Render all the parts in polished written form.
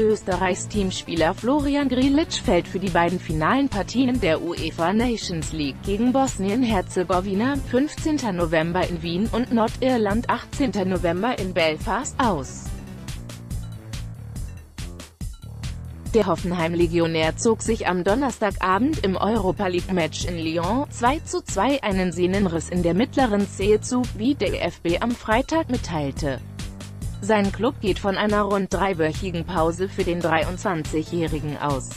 Österreichs Teamspieler Florian Grillitsch fällt für die beiden finalen Partien der UEFA Nations League gegen Bosnien-Herzegowina, 15. November in Wien und Nordirland, 18. November in Belfast, aus. Der Hoffenheim-Legionär zog sich am Donnerstagabend im Europa-League-Match in Lyon 2:2 einen Sehnenriss in der mittleren Zehe zu, wie der EFB am Freitag mitteilte. Sein Klub geht von einer rund dreiwöchigen Pause für den 23-Jährigen aus.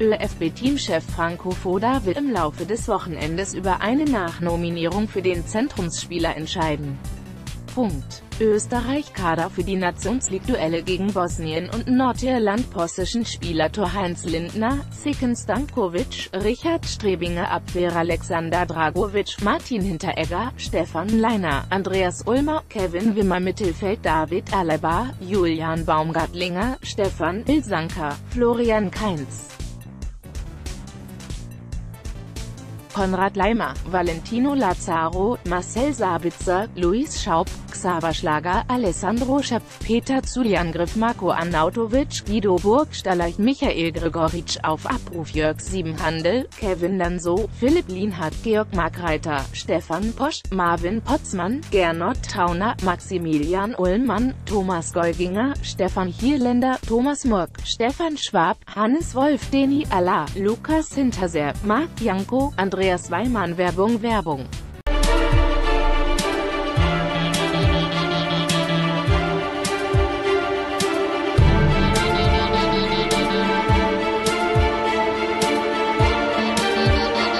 ÖFB-Teamchef Franco Foda will im Laufe des Wochenendes über eine Nachnominierung für den Zentrumsspieler entscheiden. Österreich-Kader für die Nations-League-Duelle gegen Bosnien und Nordirland: Position Spieler Tor Heinz Lindner, Sekund Stankovic, Richard Strebinger, Abwehr Alexander Dragovic, Martin Hinteregger, Stefan Leiner, Andreas Ulmer, Kevin Wimmer, Mittelfeld David Aleba, Julian Baumgartlinger, Stefan Ilsanker, Florian Keinz, Konrad Laimer, Valentino Lazaro, Marcel Sabitzer, Luis Schaub, Xaver Schlager, Alessandro Schöpf, Peter Zuliangriff, Marco Arnautovic, Guido Burgstaller, Michael Gregoritsch, auf Abruf Jörg Siebenhandel, Kevin Danso, Philipp Lienhardt, Georg Markreiter, Stefan Posch, Marvin Potzmann, Gernot Trauner, Maximilian Ullmann, Thomas Golginger, Stefan Hierländer, Thomas Murk, Stefan Schwab, Hannes Wolf, Deni Alla, Lukas Hinterseer, Marc Janko, Andreas Weimann. Werbung.